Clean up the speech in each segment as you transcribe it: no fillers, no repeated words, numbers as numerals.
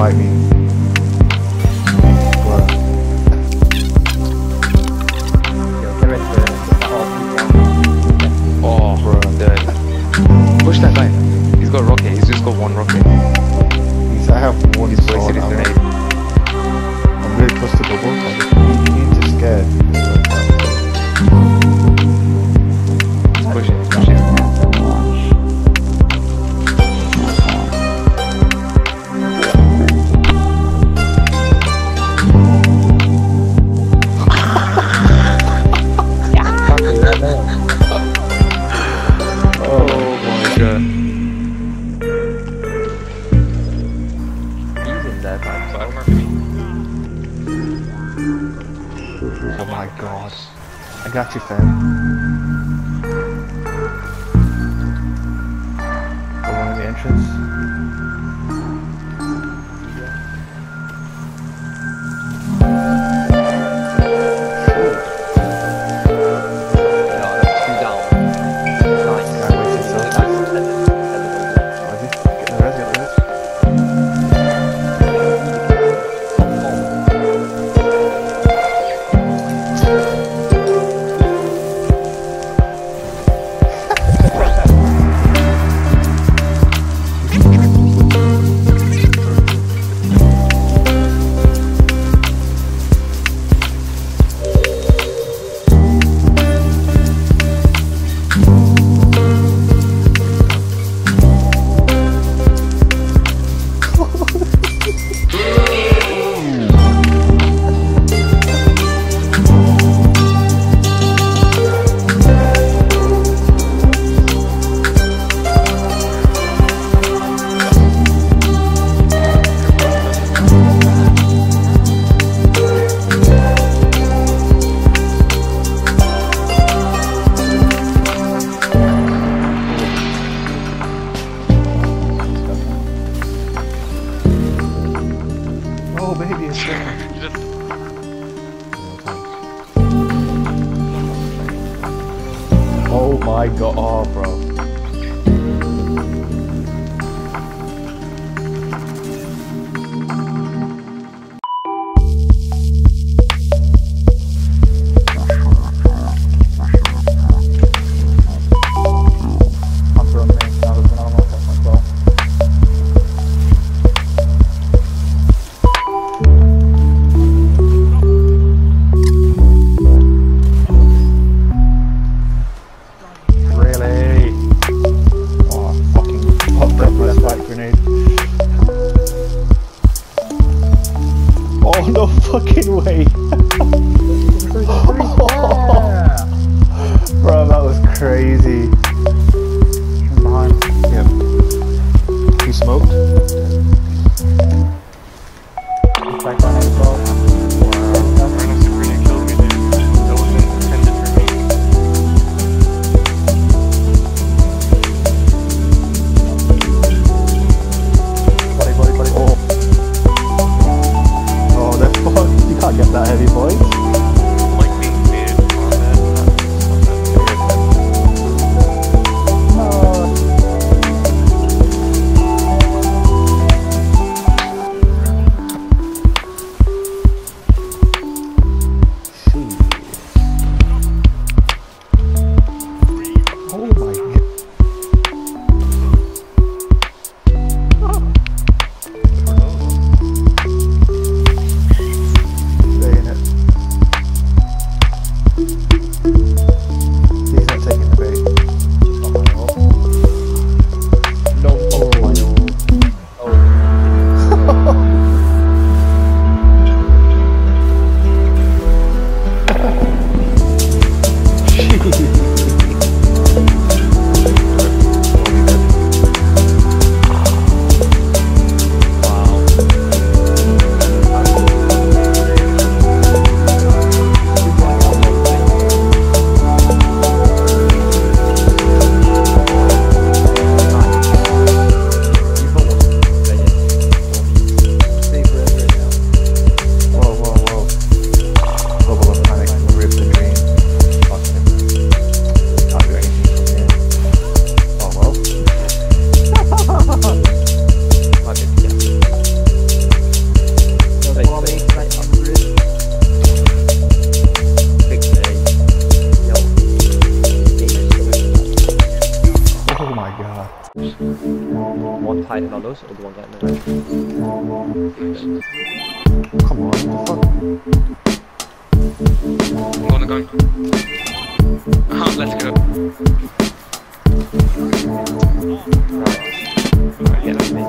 might be. Oh my god. I got you, fam. Go along the entrance. No, that's too down. Oh, baby, it's oh my god, oh, bro. No fucking way. Bro, that was crazy. Behind. Yep. He smoked. Like my name, bro. fighting on those, or the one guy in the right? Come on, what the fuck? Go on the gun. Let's go. Right. Yeah, that's me.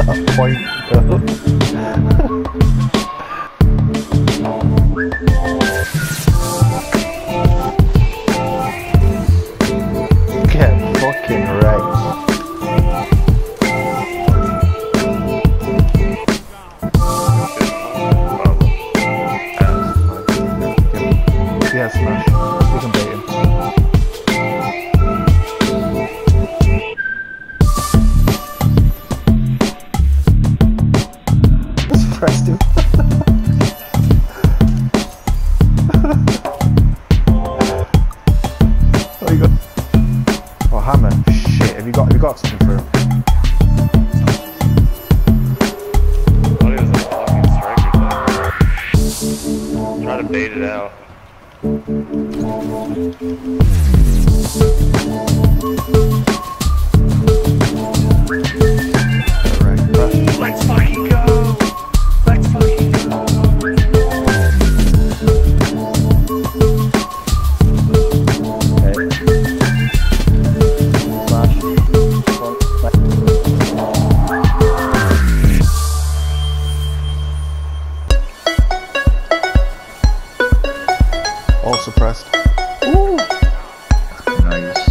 That point, get fucking right. Yeah, smash. We can beat him. Pressed him. Oh, you got. Oh, hammer. Shit. Have you got something for him? Thought he was a fucking striker. Try to bait it out. Alright, let's fucking go. All suppressed. Ooh. Nice.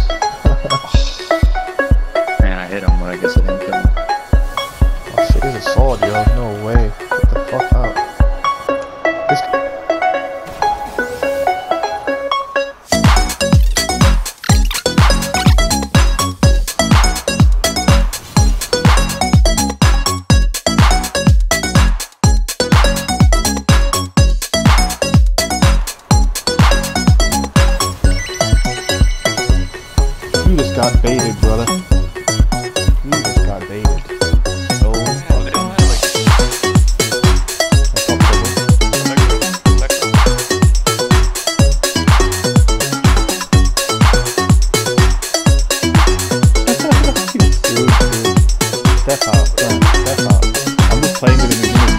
Man, I hit him, but I guess I didn't kill him. Oh shit, he's a sword, yo. No way. Get the fuck out. This got baited, brother. You just got baited. So fucking step out, step out. I'm just playing with him in the bubble.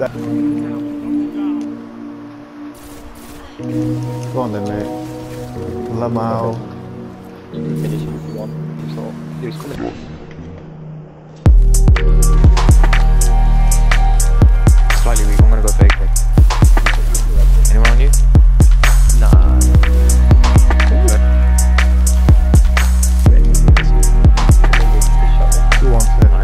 That. Go on then, mate. Lamau. Finish him if you want. He's coming. Slightly weak. I'm gonna go fake him. Anyone on you? Nah. Who wants it? Hey.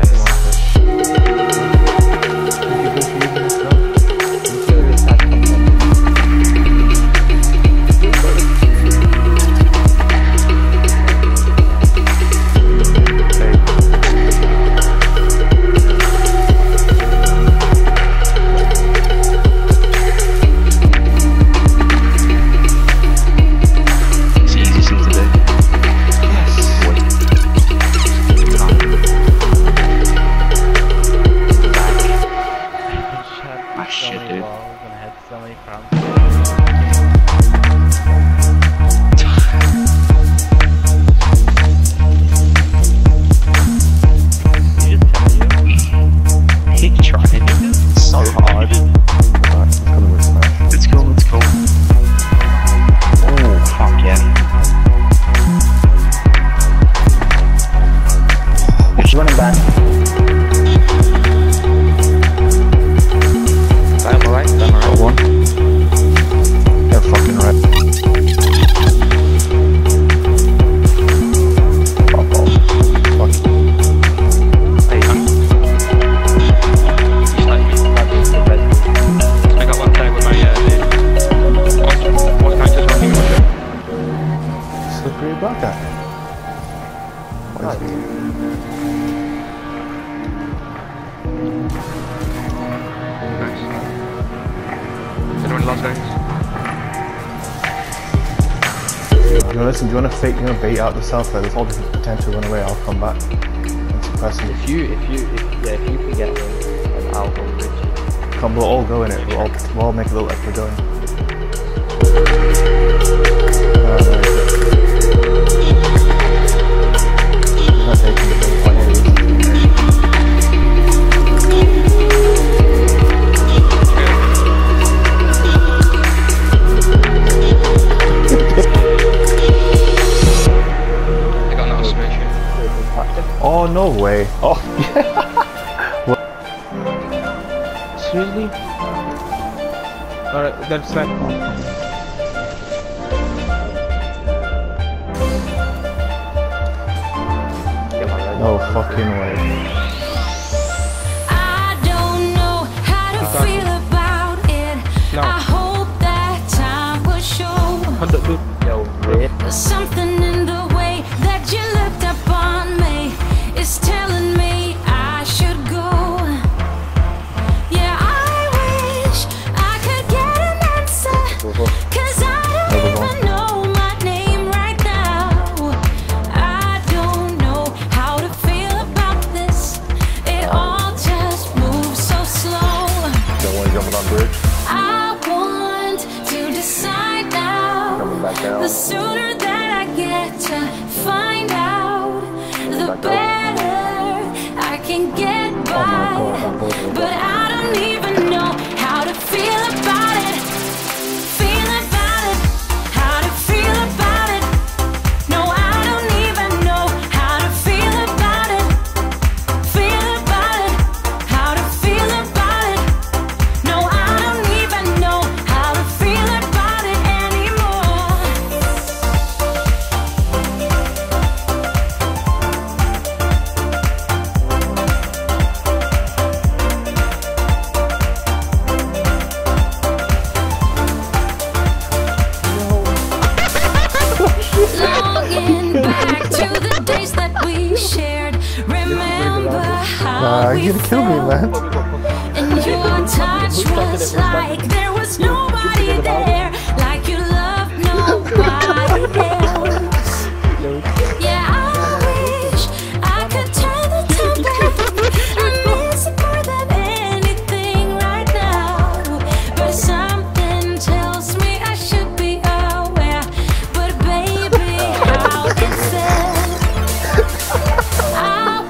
Nice. Anyone lost, guys? No, listen, do you want to fake, you know, bait out the self-play? There's all different potential run away, I'll come back and suppress him. If you can get an album, Richie. Come, we'll all go in it. We'll all make it look like we're going. Oh, no way. Oh, yeah. What? Seriously? Alright, that's fine. No fucking way. I don't know how to feel about it. No. I hope that time will show. No way. There's something in the way that you looked upon me. It's telling me I should go. Yeah, I wish I could get an answer, 'cause I don't even know my name right now. I don't know how to feel about this. It all just moves so slow. Don't want to jump on bridge. I want to decide now. Coming back down. The sooner that I get to find out, the better. Can get by, but I don't even know how to feel about it. Feel about it, how to feel about it. No, I don't even know how to feel about it. Feel about it, how to feel about it. No, I don't even know how to feel about it anymore. Back to the days that we shared. Remember how we felt. And your touch was like there was nobody there, like you loved nobody else. Yeah, I wish I could turn the time back. I miss it more than anything right now. But something tells me I should be aware. But baby, how can I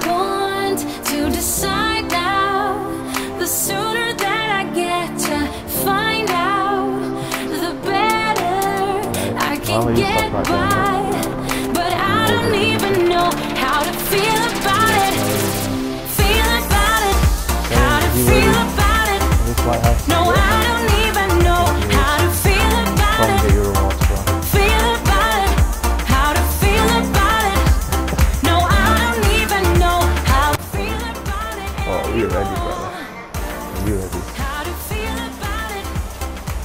want to decide now. The sooner that I get to find out, the better I can get by. But I don't even know how to feel about it. Feel about it, how to feel about it. No, I don't even know how to feel about it. You're ready, brother. You're ready. How to feel about it.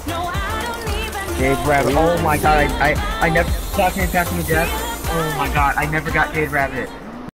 No, I don't even Jade Rabbit. Oh my god, I never talking to death. Oh my god, I never got Jade Rabbit.